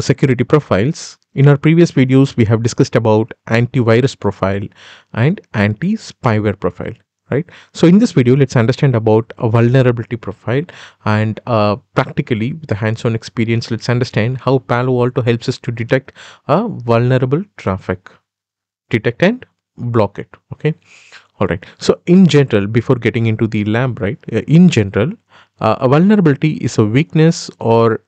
security profiles. In our previous videos, we have discussed about antivirus profile and anti-spyware profile, right? So in this video, let's understand about a vulnerability profile and practically with a hands-on experience, let's understand how Palo Alto helps us to detect a vulnerable traffic, detect and block it. Okay. All right. So in general, before getting into the lab, right, in general, a vulnerability is a weakness or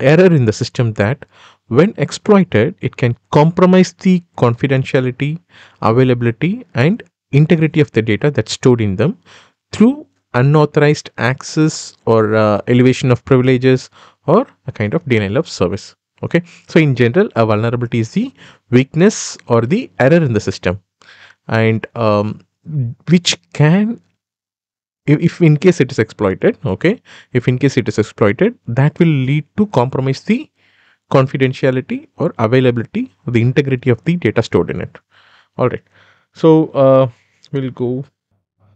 error in the system that when exploited, it can compromise the confidentiality, availability and integrity of the data that's stored in them through unauthorized access or elevation of privileges or a kind of denial of service. Okay. So in general, a vulnerability is the weakness or the error in the system, and which can, if in case it is exploited, okay, if in case it is exploited, that will lead to compromise the confidentiality or availability or the integrity of the data stored in it. All right. So we'll go.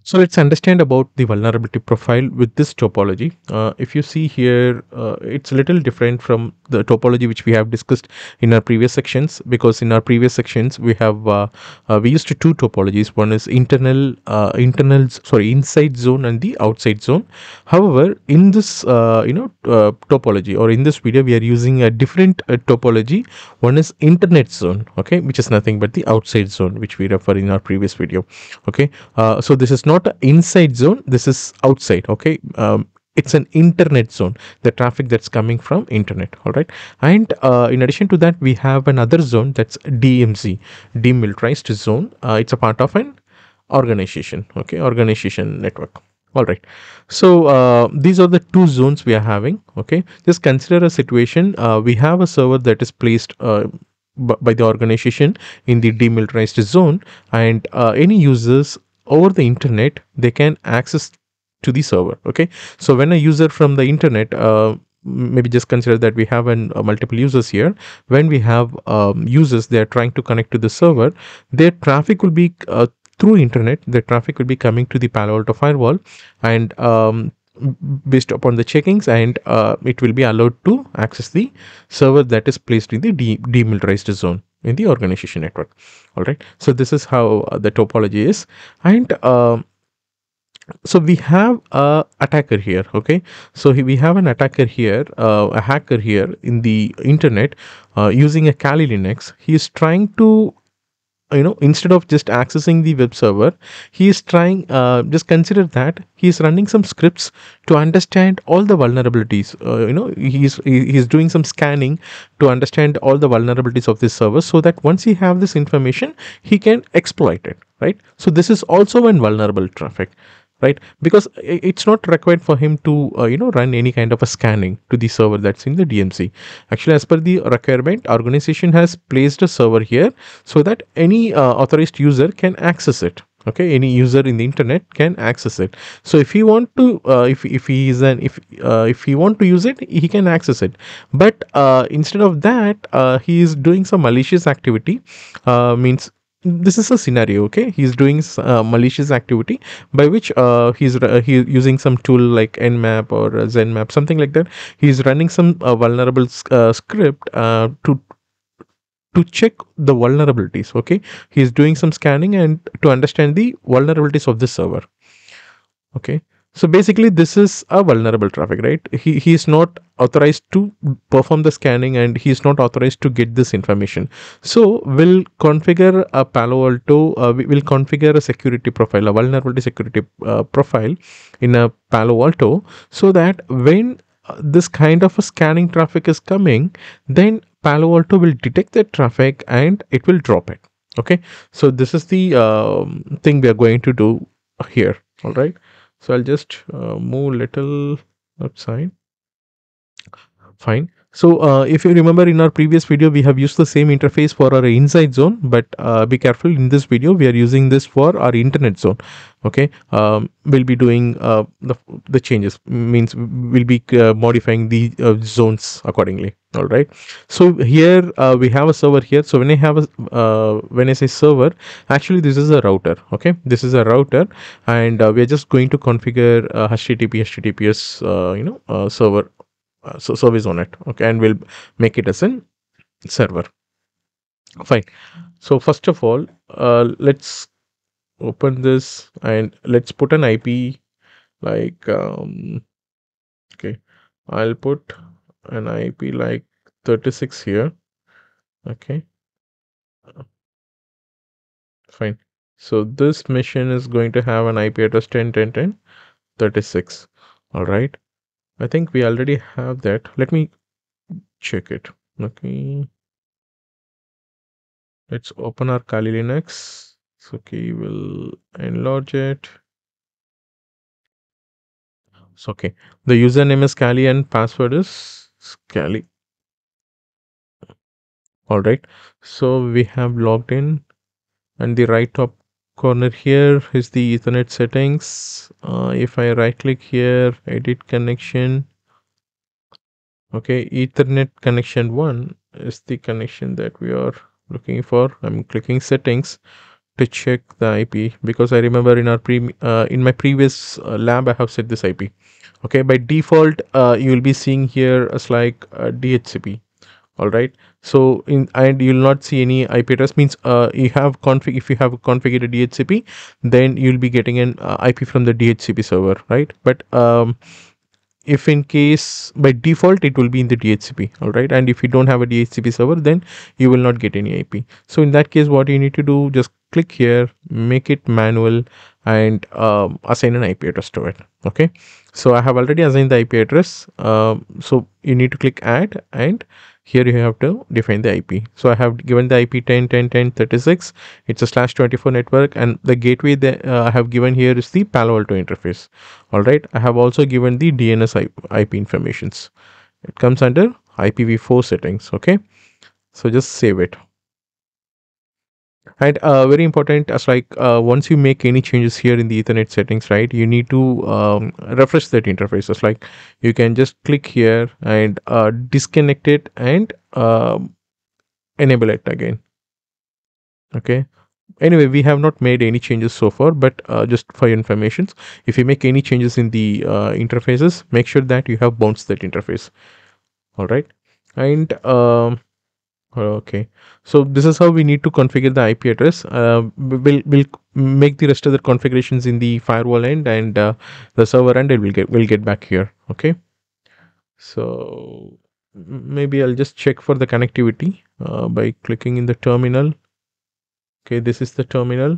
So let's understand about the vulnerability profile with this topology. If you see here, it's a little different from the topology which we have discussed in our previous sections, because in our previous sections we have we used to two topologies. One is inside zone and the outside zone. However, in this topology or in this video, we are using a different topology. One is internet zone, okay, which is nothing but the outside zone which we refer in our previous video. Okay, so this is not an inside zone, this is outside. Okay, it's an internet zone, the traffic that's coming from internet. All right, and in addition to that, we have another zone, that's DMZ, demilitarized zone. It's a part of an organization, okay, organization network. All right, so these are the two zones we are having. Okay, just consider a situation. We have a server that is placed by the organization in the demilitarized zone, and any users over the internet, they can access to the server. Okay, so when a user from the internet, maybe just consider that we have multiple users here. When we have users, they are trying to connect to the server, their traffic will be through internet, their traffic will be coming to the Palo Alto firewall, and based upon the checkings, and it will be allowed to access the server that is placed in the demilitarized zone in the organization network. All right, so this is how the topology is, and so we have a attacker here. Okay, so we have an attacker here, a hacker here in the internet, using a Kali Linux. He is trying to, you know, instead of just accessing the web server, he is trying, just consider that he is running some scripts to understand all the vulnerabilities. You know, he is doing some scanning to understand all the vulnerabilities of this server, so that once he have this information, he can exploit it, right? So this is also an vulnerable traffic, right? Because it's not required for him to run any kind of a scanning to the server that's in the DMZ. Actually, as per the requirement, organization has placed a server here so that any authorized user can access it. Okay, any user in the internet can access it. So if he want to, if he want to use it, he can access it. But instead of that, he is doing some malicious activity. Means, this is a scenario. Okay, he's doing malicious activity by which he's using some tool like Nmap or Zenmap, something like that. He's running some vulnerable script to check the vulnerabilities. Okay, he's doing some scanning and to understand the vulnerabilities of the server. Okay, so basically this is a vulnerable traffic, right? He is not authorized to perform the scanning, and he is not authorized to get this information. So we'll configure a Palo Alto, we'll configure a security profile, a vulnerability security profile in a Palo Alto, so that when this kind of a scanning traffic is coming, then Palo Alto will detect that traffic and it will drop it. Okay, so this is the thing we are going to do here. All right. So I'll just move little outside. Fine. So if you remember, in our previous video, we have used the same interface for our inside zone, but be careful, in this video we are using this for our internet zone. Okay, we'll be doing the changes, means we'll be modifying the zones accordingly. All right, so here we have a server here. So when I have a when I say server, actually this is a router. Okay, this is a router, and we are just going to configure HTTPS server service on it. Okay, and we'll make it as an server. Fine. So first of all, let's open this and let's put an IP like okay, I'll put an IP like 36 here. Okay, fine. So this machine is going to have an IP address 10.10.10.36. All right, I think we already have that. Let me check it. Okay, let's open our Kali Linux. Okay, we'll enlarge it. So, okay, the username is Kali and password is Kali. All right, so we have logged in, and the right top corner here is the Ethernet settings. If I right click here, edit connection. Okay, Ethernet connection 1 is the connection that we are looking for. I'm clicking settings to check the IP, because I remember in our previous lab I have set this IP. Okay, by default you will be seeing here as like DHCP. All right, so and you'll not see any IP address, means you have config. If you have configured a DHCP, then you'll be getting an IP from the DHCP server, right? But if in case by default it will be in the DHCP, all right, and if you don't have a DHCP server, then you will not get any IP. So in that case, what you need to do, just click here, make it manual, and assign an IP address to it. Okay, so I have already assigned the IP address. So you need to click add, and here you have to define the IP. So I have given the IP 10.10.10.36. It's a /24 network, and the gateway that I have given here is the Palo Alto interface. All right, I have also given the DNS IP informations. It comes under IPv4 settings. Okay, so just save it. And very important, as like once you make any changes here in the Ethernet settings, right, you need to refresh that interface. As like you can just click here and disconnect it and enable it again. Okay, anyway, we have not made any changes so far, but just for your information, if you make any changes in the interfaces, make sure that you have bounced that interface. All right, and okay, so this is how we need to configure the IP address. We'll make the rest of the configurations in the firewall end and the server end, and we'll get back here. Okay, so maybe I'll just check for the connectivity by clicking in the terminal. Okay, this is the terminal.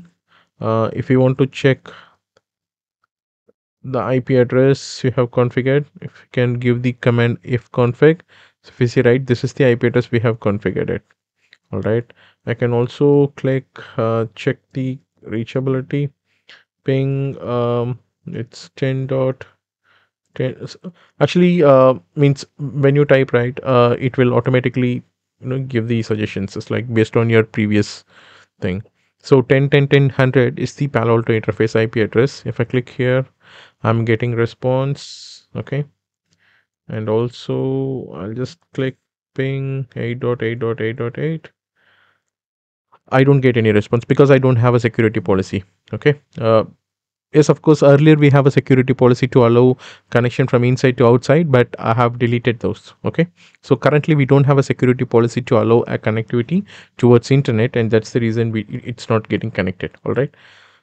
If you want to check the IP address you have configured, if you can give the command ifconfig. So if you see, right, this is the IP address we have configured it. All right, I can also click check the reachability. Ping, it's 10.10. Actually, means when you type, right, it will automatically, you know, give the suggestions. It's like based on your previous thing. So 10.10.10.100 is the Palo Alto interface IP address. If I click here, I'm getting response. Okay, and also I'll just click ping 8.8.8.8. I don't get any response because I don't have a security policy. Okay, yes, of course, earlier we have a security policy to allow connection from inside to outside, but I have deleted those. Okay, so currently we don't have a security policy to allow a connectivity towards internet, and that's the reason it's not getting connected. All right,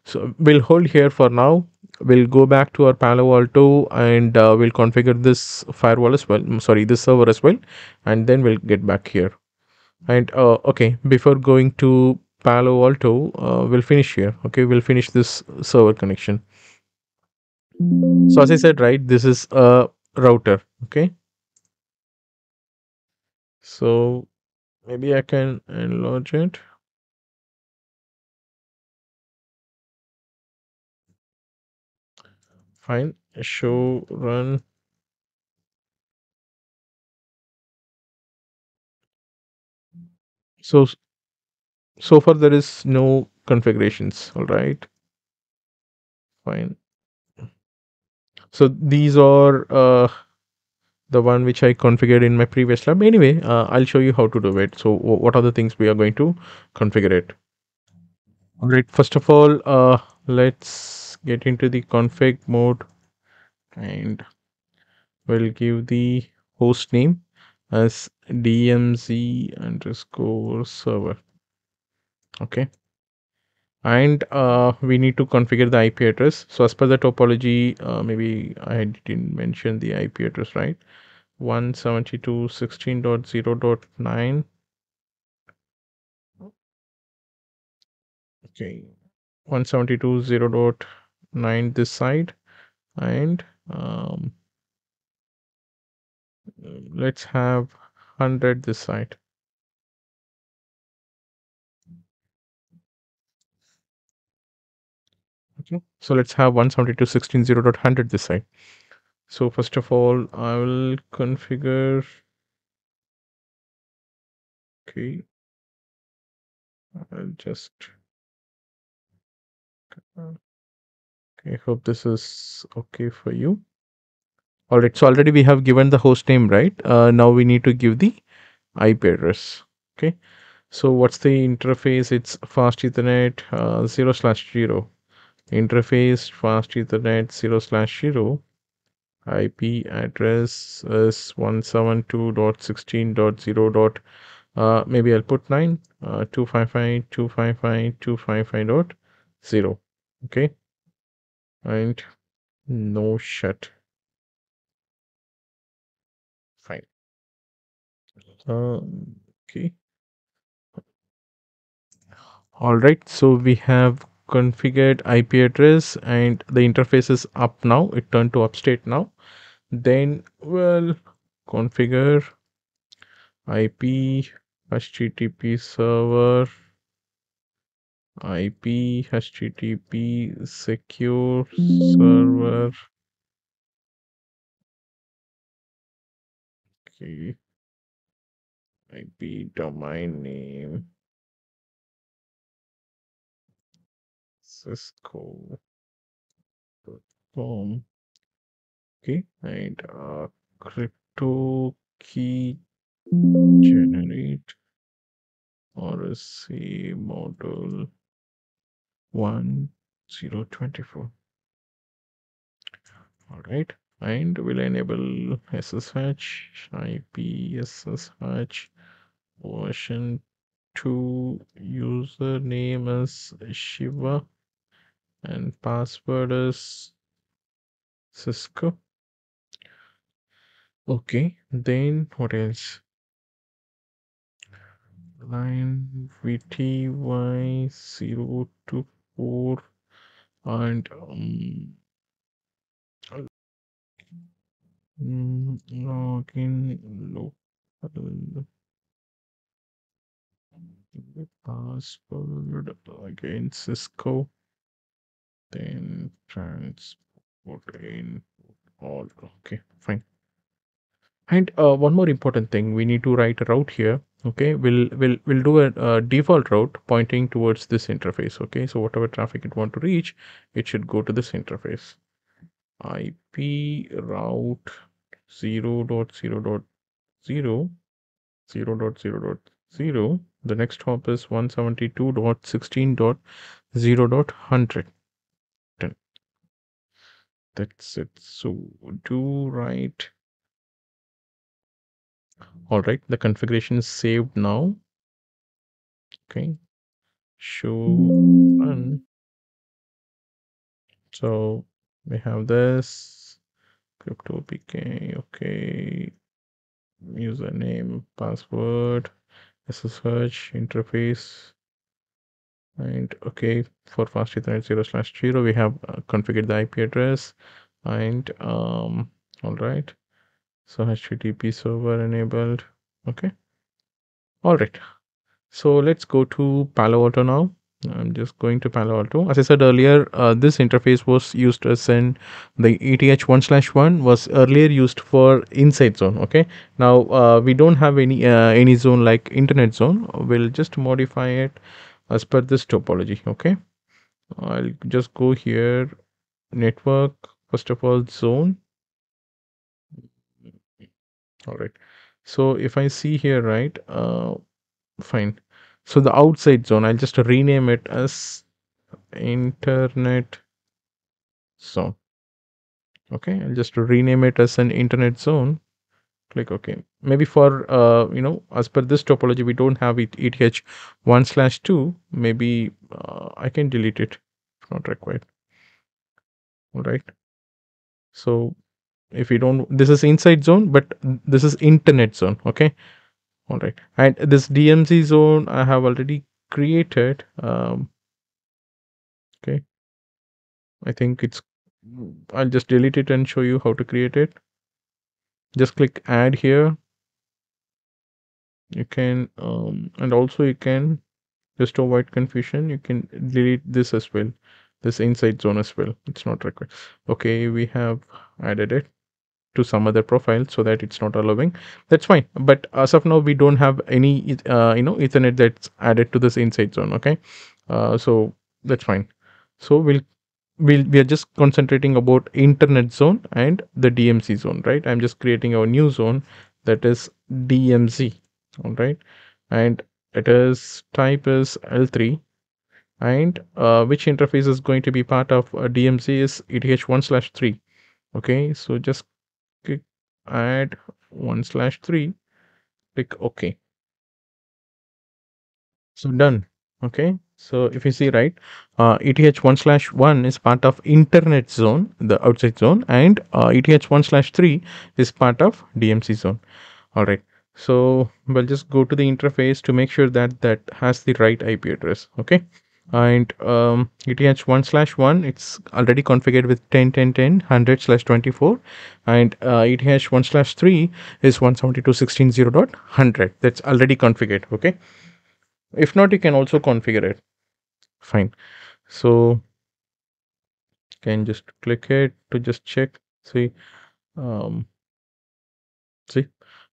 so we'll hold here for now. We'll go back to our Palo Alto and we'll configure this firewall as well. Sorry, this server as well, and then we'll get back here. And okay, before going to Palo Alto, we'll finish here. Okay, we'll finish this server connection. So as I said, right, this is a router. Okay, so maybe I can enlarge it. Fine, show run. So far there is no configurations. All right, fine. So these are the one which I configured in my previous lab. Anyway, I'll show you how to do it. So what are the things we are going to configure it? All right, first of all, let's get into the config mode, and we'll give the host name as DMZ_server. Okay, and we need to configure the IP address. So as per the topology, maybe I didn't mention the IP address, right? 172.16.0.9. Okay, 172.0.9 this side, and let's have 100 this side. Okay, so let's have 172.16.0.100 this side. So first of all, I will configure. Okay, I'll just. Okay, hope this is okay for you. All right, so already we have given the host name, right? Now we need to give the IP address. Okay, so what's the interface? It's fast ethernet 0/0 interface, fast ethernet 0/0. IP address is 172.16.0. Maybe I'll put 9 255.255.255.0. Okay, and no shut. Fine. Okay, all right, so we have configured IP address and the interface is up now. It turned to upstate now. Then we'll configure IP HTTP server, IP HTTP secure server. Okay, IP domain name Cisco.com. Okay, and crypto key generate RSA model 1024. All right, and we'll enable SSH, IP SSH version 2, username is Shiva and password is Cisco. Okay, then what else? Line VTY024 and login local password again Cisco, then transport in all. Okay, fine. And one more important thing, we need to write a route here. Okay, we'll do a default route pointing towards this interface. Okay, so whatever traffic it want to reach, it should go to this interface. IP route 0.0.0. The next hop is 172.16.0.100. That's it. So do write. All right, the configuration is saved now. Okay, show run. So we have this crypto pk. Okay, username, password, SSH, interface, and okay, for fast ethernet 0/0 we have configured the IP address, and all right, so HTTP server enabled. Okay, all right, so let's go to Palo Alto now. I'm just going to Palo Alto. As I said earlier, this interface was used as in the ETH1/1 was earlier used for inside zone. Okay, now we don't have any zone like internet zone. We'll just modify it as per this topology. Okay, I'll just go here, network, first of all zone. All right, so if I see here, right, fine. So the outside zone, I'll just rename it as internet zone. Okay, I'll just rename it as an internet zone, click OK. Maybe for as per this topology we don't have it ETH1/2. Maybe I can delete it if not required. All right, so if you don't, this is inside zone, but this is internet zone. Okay, all right, and this DMZ zone I have already created. Okay, I think it's, I'll just delete it and show you how to create it. Just click add here. You can and also you can, just to avoid confusion, you can delete this as well, this inside zone as well, it's not required. Okay, we have added it to some other profile so that it's not allowing, that's fine. But as of now we don't have any Ethernet that's added to this inside zone. Okay, so that's fine. So we are just concentrating about internet zone and the DMZ zone, right? I'm just creating our new zone, that is DMZ. All right, and it is type is L3, and which interface is going to be part of DMZ is ETH1/3. Okay, so just click add 1/3, click OK. So done. Okay, so if you see, right, ETH1/1 is part of internet zone, the outside zone, and ETH1/3 is part of DMZ zone. All right, so we'll just go to the interface to make sure that that has the right IP address. Okay, and ETH1/1, it's already configured with 10.10.10 100/24, and ETH1/3 is 172.16.0.100. That's already configured. Okay, if not, you can also configure it, fine. So you can just click it to just check. See, see,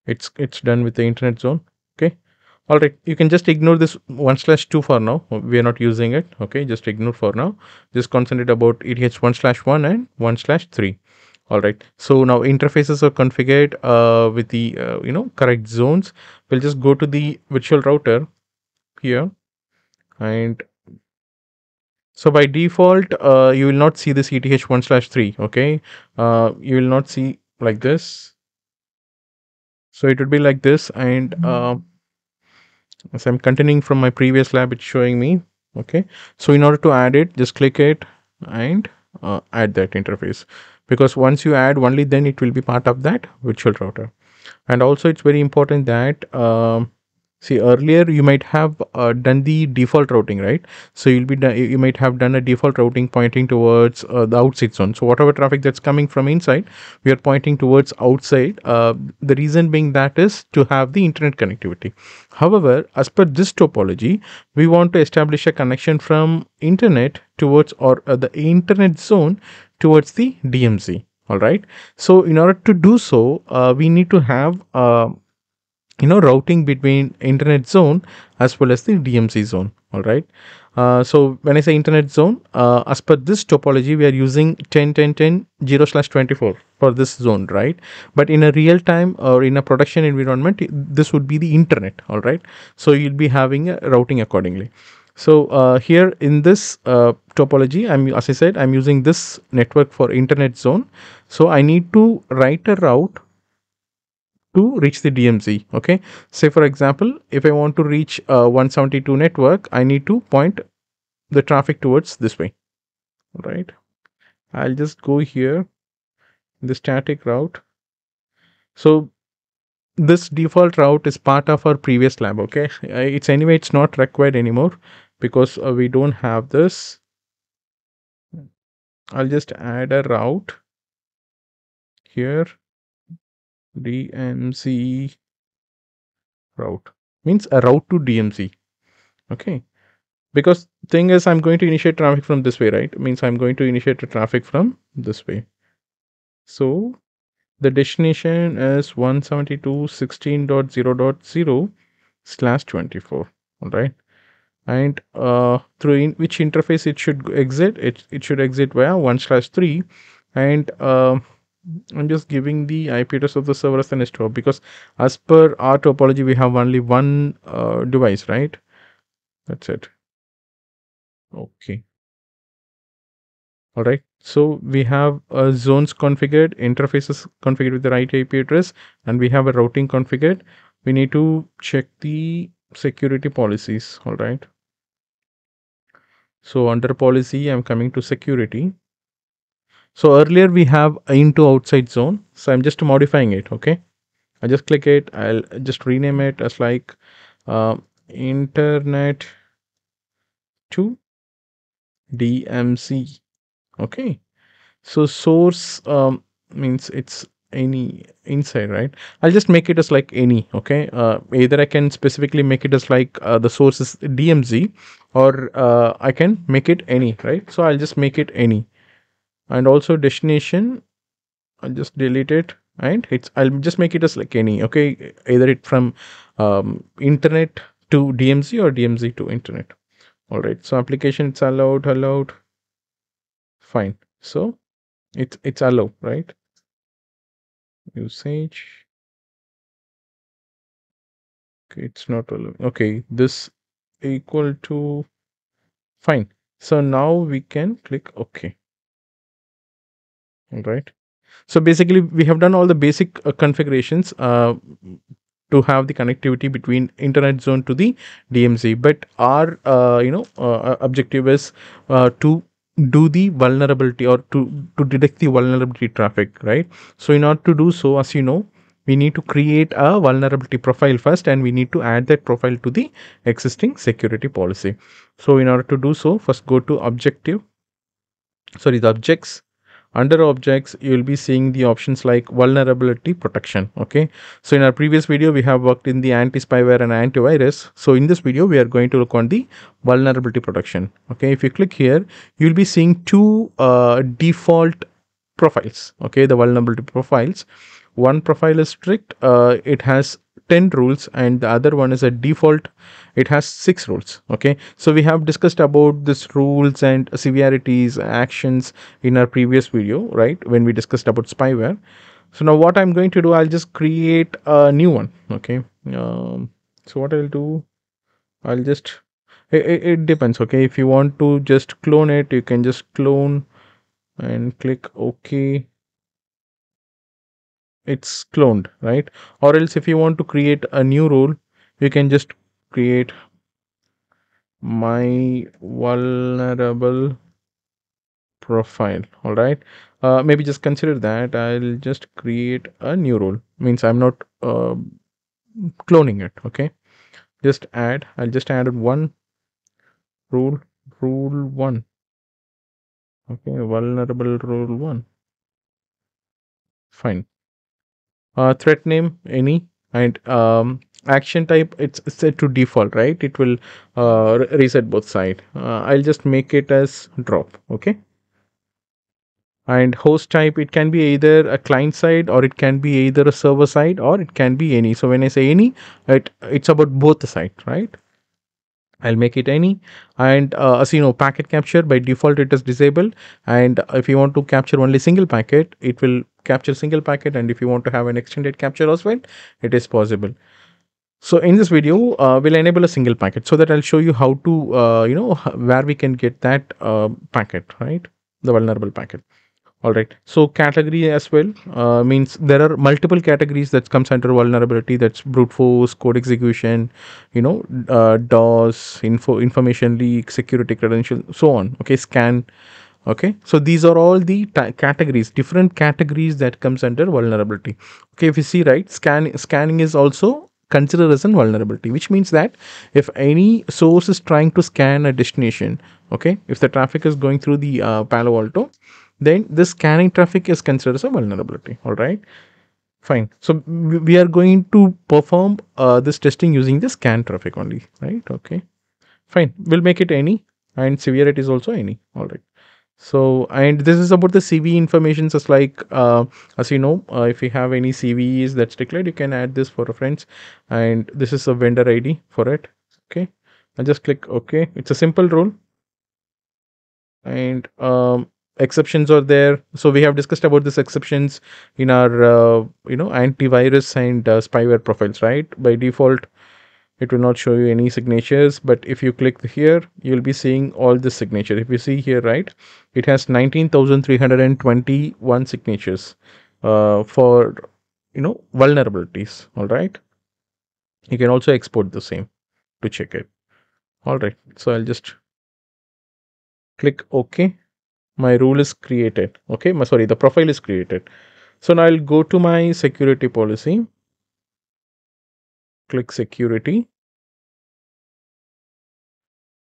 it's done with the internet zone. Okay, all right, you can just ignore this 1/2 for now, we are not using it. Okay, just ignore for now, just concentrate about ETH1/1 and 1/3. All right, so now interfaces are configured with the correct zones. We'll just go to the virtual router here, and so by default you will not see this ETH1/3. Okay, you will not see like this, so it would be like this. And as I'm continuing from my previous lab, it's showing me. Okay, so in order to add it, just click it and add that interface, because once you add only then it will be part of that virtual router. And also it's very important that see, earlier you might have done the default routing, right? So you'll be you might have done a default routing pointing towards the outside zone. So whatever traffic that's coming from inside, we are pointing towards outside. The reason being that is to have the internet connectivity. However, as per this topology, we want to establish a connection from internet towards, or the internet zone towards the DMZ. All right. So in order to do so, we need to have routing between internet zone as well as the DMZ zone. All right, so when I say internet zone, as per this topology we are using 10.10.10 0/24 for this zone, right? But in a real time or in a production environment, this would be the internet. All right, so you'll be having a routing accordingly. So here in this topology, as I said, I'm using this network for internet zone, so I need to write a route to reach the DMZ. Okay, say for example, if I want to reach 172 network, I need to point the traffic towards this way. All right, I'll just go here, the static route. So this default route is part of our previous lab. Okay, it's anyway, it's not required anymore because we don't have this. I'll just add a route here. DMZ route means a route to DMZ. Okay, because thing is, I'm going to initiate traffic from this way, right? Means I'm going to initiate the traffic from this way. So the destination is 172.16.0.0/24. All right, and through which interface it should exit? It should exit via 1/3, and I'm just giving the IP address of the server as an S2, because as per our topology we have only one device, right? That's it. Okay, All right, so we have zones configured, interfaces configured with the right IP address, and we have a routing configured. We need to check the security policies. All right, so under policy, I'm coming to security. So earlier we have into outside zone, so I'm just modifying it. Okay, I just click it. I'll just rename it as like internet to DMZ. Okay, so source means it's any inside, right? I'll just make it as like any. Okay, either I can specifically make it as like the source is DMZ, or I can make it any, right? So I'll just make it any. And also destination, I'll just delete it, and it's, I'll just make it as like any. Okay, either it from internet to DMZ or DMZ to internet. All right, so application, it's allowed, fine. So it's allowed, right? Usage, okay, it's not allowed. Okay, this equal to, fine. So now we can click okay. All right, so basically we have done all the basic configurations to have the connectivity between internet zone to the DMZ, but our objective is to do the vulnerability, or to detect the vulnerability traffic, right? So in order to do so, as you know, we need to create a vulnerability profile first, and we need to add that profile to the existing security policy. So in order to do so, first go to objects. Under objects, you will be seeing the options like vulnerability protection. Okay, so in our previous video we have worked in the anti-spyware and antivirus, so in this video we are going to look on the vulnerability protection. Okay, if you click here, you will be seeing two default profiles. Okay, the vulnerability profiles. One profile is strict, it has 10 rules, and the other one is a default, it has 6 rules. Okay, so we have discussed about this rules and severities, actions in our previous video, right, when we discussed about spyware. So now what I'm going to do, I'll just create a new one. Okay, so what I'll do, I'll just, it depends. Okay, if you want to just clone it, you can just clone and click OK. It's cloned, right? Or else if you want to create a new rule, you can just create my vulnerable profile. All right, maybe just consider that I'll just create a new rule, means I'm not cloning it. Okay, just add, I'll just add one rule, rule 1. Okay, vulnerable rule 1, fine. Threat name any, and action type, it's set to default, right? It will reset both sides. I'll just make it as drop. Okay, and host type, it can be either a client side, or it can be either a server side, or it can be any. So when I say any, it's about both the sides, right? I'll make it any. And as you know, packet capture, by default it is disabled, and if you want to capture only single packet, it will capture single packet, and if you want to have an extended capture as well, it is possible. So in this video we'll enable a single packet, so that I'll show you how to where we can get that packet, right, the vulnerable packet. All right, so category as well, means there are multiple categories that comes under vulnerability. That's brute force, code execution, DOS, information leak, security credential, so on. Okay, scan. Okay, so these are all the categories, different categories that comes under vulnerability. Okay, if you see, right, scanning is also considered as a vulnerability, which means that if any source is trying to scan a destination, okay, if the traffic is going through the Palo Alto, then the scanning traffic is considered as a vulnerability. All right, fine. So we are going to perform this testing using the scan traffic only, right? Okay, fine. We'll make it any, and severity is also any. All right. So, and this is about the CV information, just like as you know, if you have any CVEs that's declared, you can add this for reference. And this is a vendor ID for it. Okay, I'll just click OK. It's a simple rule, and exceptions are there. So we have discussed about these exceptions in our antivirus and spyware profiles, right? By default, it will not show you any signatures, but if you click here, you'll be seeing all the signature. If you see here, right, it has 19,321 signatures for, you know, vulnerabilities. All right. You can also export the same to check it. All right. So I'll just click OK. My rule is created. Okay. Sorry, the profile is created. So now I'll go to my security policy. Click security.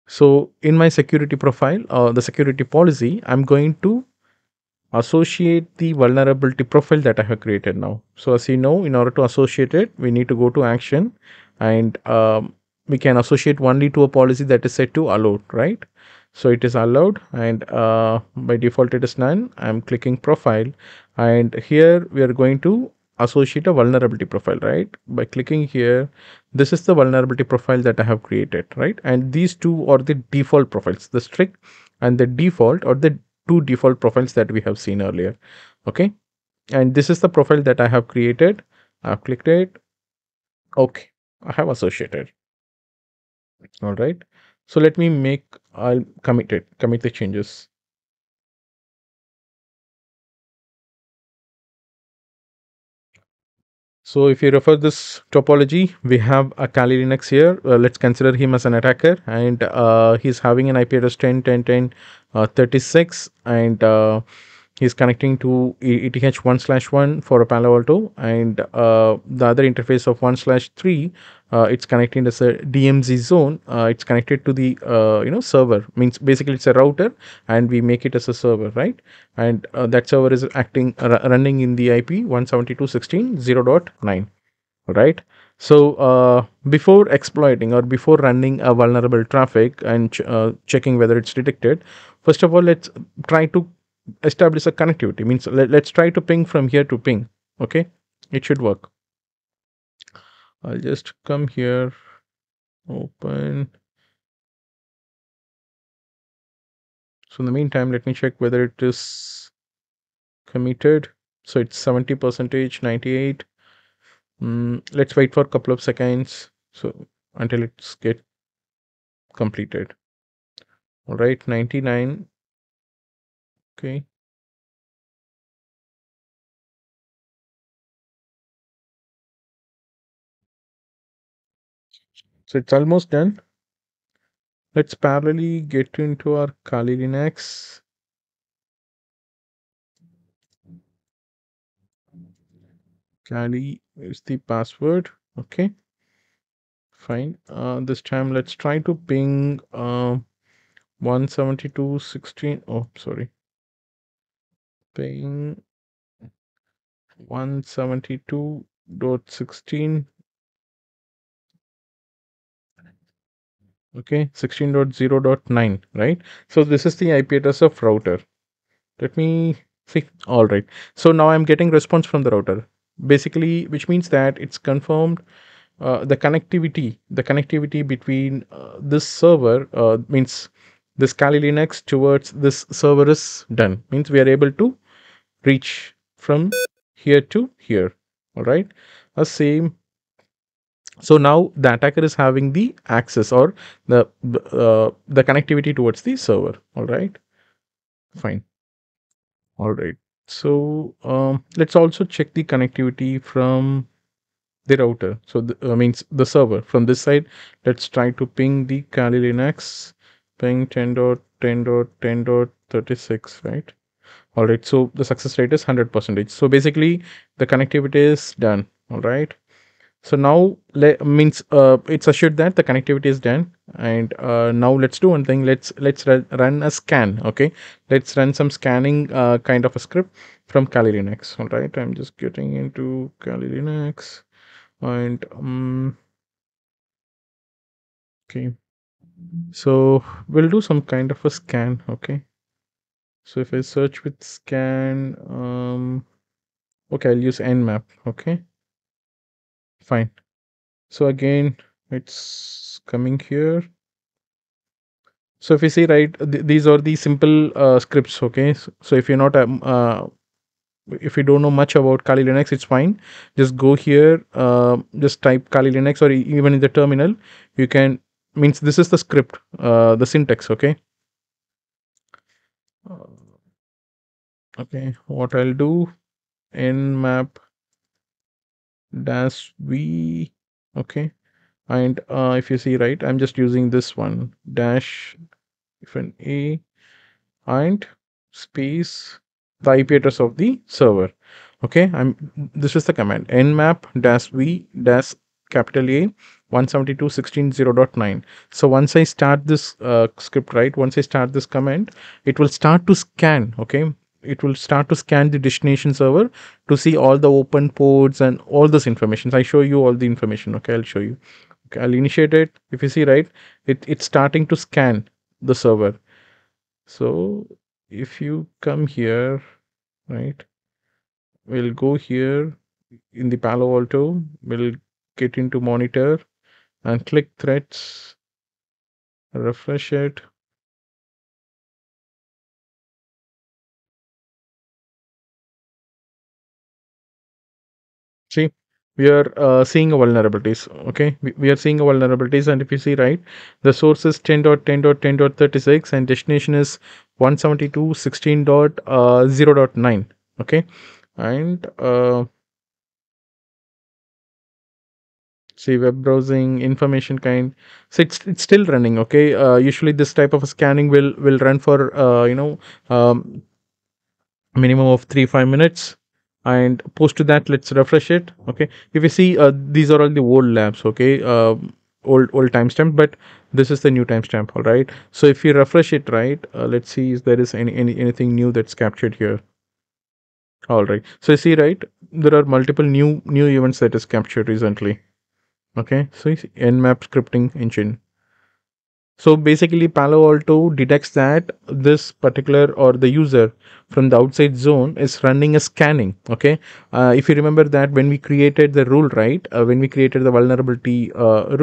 So in my security profile, the security policy, I'm going to associate the vulnerability profile that I have created now. So as you know, in order to associate it, we need to go to action, and we can associate only to a policy that is set to allowed, right? So it is allowed, and by default it is none. I'm clicking profile, and here we are going to associate a vulnerability profile, right? By clicking here, this is the vulnerability profile that I have created, right? And these two are the default profiles, the strict and the default, or the two default profiles that we have seen earlier. Okay. And this is the profile that I have created. I've clicked it. Okay. I have associated. All right. So let me make, I'll commit it, commit the changes. So if you refer this topology, we have a Kali Linux here. Let's consider him as an attacker, and he's having an IP address 10.10.10.36, and he's connecting to ETH1/1 for a Palo Alto, and the other interface of 1/3, it's connecting as a DMZ zone. It's connected to the server. Means basically it's a router, and we make it as a server, right? And that server is acting running in the IP 172.16.0.9, right? So before exploiting or before running a vulnerable traffic and checking whether it's detected, first of all, let's try to establish a connectivity. Means let's try to ping from here to ping. Okay, it should work. I'll just come here, open. So in the meantime, let me check whether it is committed. So it's 70%, 98. Let's wait for a couple of seconds, so until it's get completed. All right, 99. Okay. So it's almost done. Let's parallelly get into our Kali Linux. Kali is the password. Okay, fine. This time let's try to ping 172.16. Oh, sorry. Ping 172.16. Okay, 16.0.9, right? So this is the IP address of router. Let me see. All right. So now I'm getting response from the router. Basically, which means that it's confirmed the connectivity between this server means this Kali Linux towards this server is done. Means we are able to reach from here to here. All right. The same. So now the attacker is having the access or the connectivity towards the server. All right. Fine. All right. So let's also check the connectivity from the router. So means the server from this side. Let's try to ping the Kali Linux. Ping 10.10.10.36, right? All right. So the success rate is 100%. So basically the connectivity is done. All right. So now means it's assured that the connectivity is done, and now let's do one thing. Let's run a scan. Okay, let's run some scanning kind of a script from Kali Linux. All right, I'm just getting into Kali Linux, and okay, so we'll do some kind of a scan. Okay, so if I search with scan, okay, I'll use Nmap. Okay. Fine. So again, it's coming here. So if you see, right, these are the simple scripts. Okay. So if you're not if you don't know much about Kali Linux, it's fine. Just go here, just type Kali Linux, or even in the terminal, you can, means this is the script, the syntax. Okay. Okay. What I'll do, nmap -v. Okay. And if you see, right, I'm just using this one, dash, if an A, and space, the IP address of the server. Okay, this is the command, nmap -v -A172.16.0.9. so once I start this script, right, once I start this command, it will start to scan. Okay, it will start to scan the destination server to see all the open ports and all this information. I show you all the information. Okay, I'll show you. Okay, I'll initiate it. If you see, right, it's starting to scan the server. So if you come here, right, we'll go here in the Palo Alto, we'll get into monitor and click threads, refresh it. See, we are seeing vulnerabilities. Okay, we are seeing vulnerabilities, and if you see, right, the source is 10.10.10.36 and destination is 172.16.0.9. okay, and see, web browsing information kind, so it's still running. Okay, usually this type of scanning will run for minimum of 3-5 minutes, and post to that, let's refresh it. Okay, if you see, these are all the old labs. Okay, old timestamp, but this is the new timestamp. All right, so if you refresh it, right, let's see if there is anything new that's captured here. All right, so you see, right, there are multiple new events that is captured recently. Okay, so it's Nmap scripting engine. So basically, Palo Alto detects that this particular, or the user from the outside zone, is running a scanning. Okay, if you remember that when we created the rule, right, when we created the vulnerability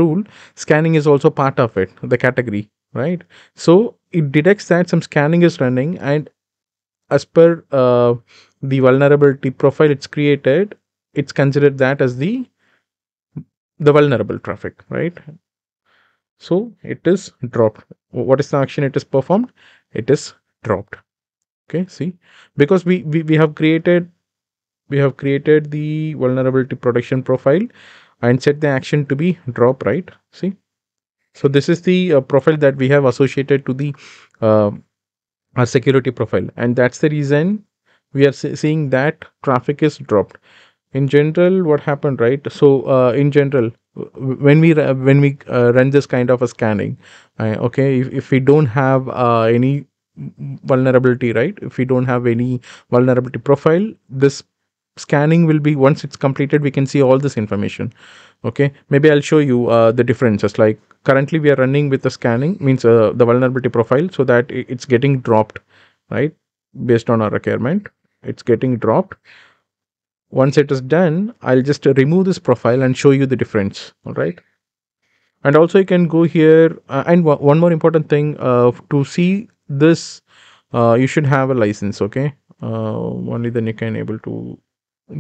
rule, scanning is also part of it, the category, right? So it detects that some scanning is running, and as per the vulnerability profile it's created, it's considered that as the vulnerable traffic, right? So it is dropped. What is the action it is performed? It is dropped. Okay, see, because we have created the vulnerability protection profile and set the action to be drop, right? See, so this is the profile that we have associated to the our security profile, and that's the reason we are seeing that traffic is dropped. In general, what happened, right? So in general, when we run this kind of a scanning, okay, if we don't have any vulnerability, right, if we don't have any vulnerability profile, this scanning will be, once it's completed, we can see all this information. Okay, maybe I'll show you the differences. Like currently we are running with the scanning, means the vulnerability profile, so that it's getting dropped, right, based on our requirement. It's getting dropped. Once it is done, I'll just remove this profile and show you the difference. All right, and also you can go here, and one more important thing, to see this, you should have a license. Okay, only then you can able to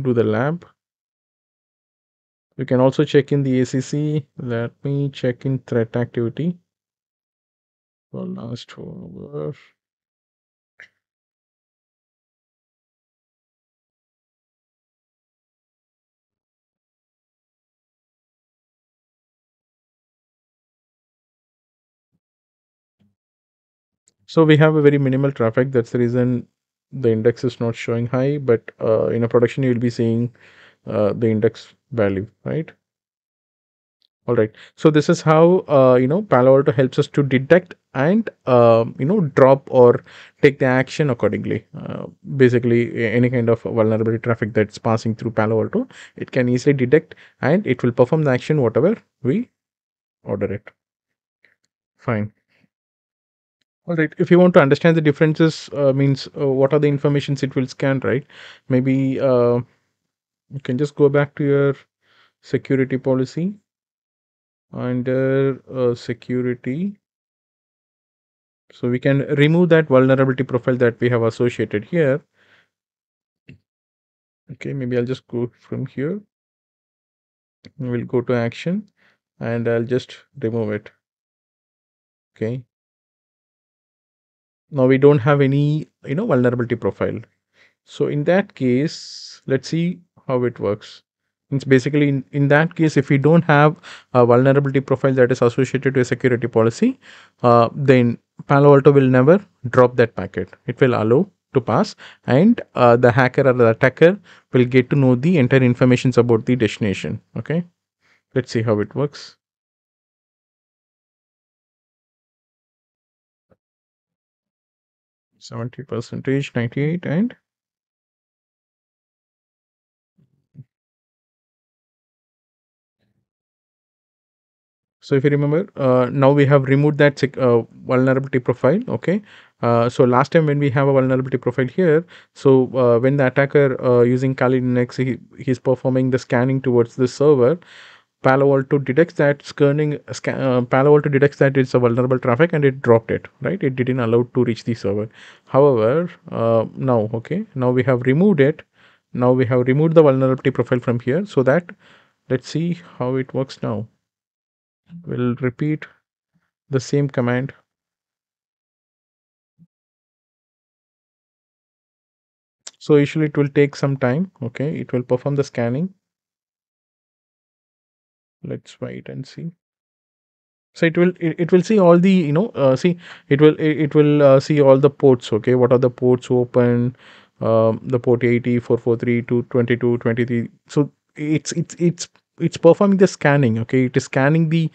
do the lab. You can also check in the ACC. Let me check in threat activity for last 4 hours. So we have a very minimal traffic. That's the reason the index is not showing high, but in a production, you'll be seeing the index value, right? All right. So this is how, Palo Alto helps us to detect and, drop or take the action accordingly. Basically, any kind of vulnerability traffic that's passing through Palo Alto, it can easily detect, and it will perform the action, whatever we order it. Fine. All right, if you want to understand the differences, means what are the informations it will scan, right? Maybe you can just go back to your security policy. Under security, so we can remove that vulnerability profile that we have associated here. Okay, maybe I'll just go from here. We'll go to action and I'll just remove it. Okay. Now we don't have any, you know, vulnerability profile. So in that case, let's see how it works. It's basically in that case, if we don't have a vulnerability profile that is associated to a security policy, then Palo Alto will never drop that packet. It will allow to pass, and the hacker or the attacker will get to know the entire information about the destination. Okay, let's see how it works. %, 98, and so if you remember, now we have removed that vulnerability profile. Okay, so last time when we have a vulnerability profile here, so when the attacker using Kali Linux, he's performing the scanning towards the server, Palo Alto detects that it's a vulnerable traffic and it dropped it, right? It didn't allow to reach the server. However, now, okay, now we have removed it. Now we have removed the vulnerability profile from here, so that, let's see how it works now. We'll repeat the same command. So usually it will take some time. Okay, it will perform the scanning. Let's wait and see. So it will see all the, you know, it will see all the ports. Okay, what are the ports open? The port 80, 443, 222, 23. So it's performing the scanning. Okay, it is scanning the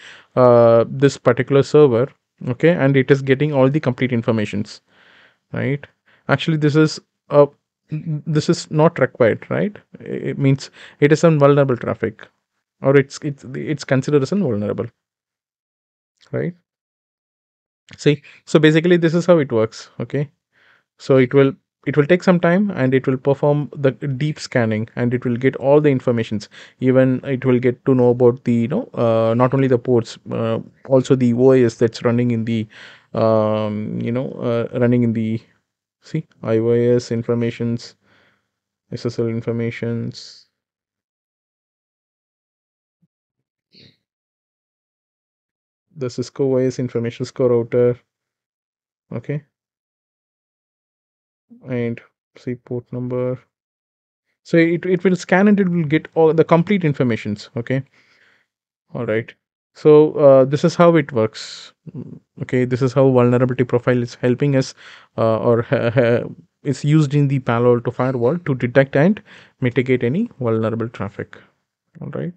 this particular server. Okay, and it is getting all the complete informations, right? Actually, this is not required, right? It means it is invulnerable traffic, or it's considered as invulnerable, right? See, so basically this is how it works. Okay, so it will take some time and it will perform the deep scanning and it will get all the informations. Even it will get to know about the, you know, not only the ports, also the OS that's running in the, running in the, see, IOS informations, SSL informations. The Cisco OS information, Cisco router. Okay. And see port number. So it will scan and it will get all the complete informations. Okay, all right. So this is how it works. Okay, this is how vulnerability profile is helping us, it's used in the Palo Alto firewall to detect and mitigate any vulnerable traffic. All right.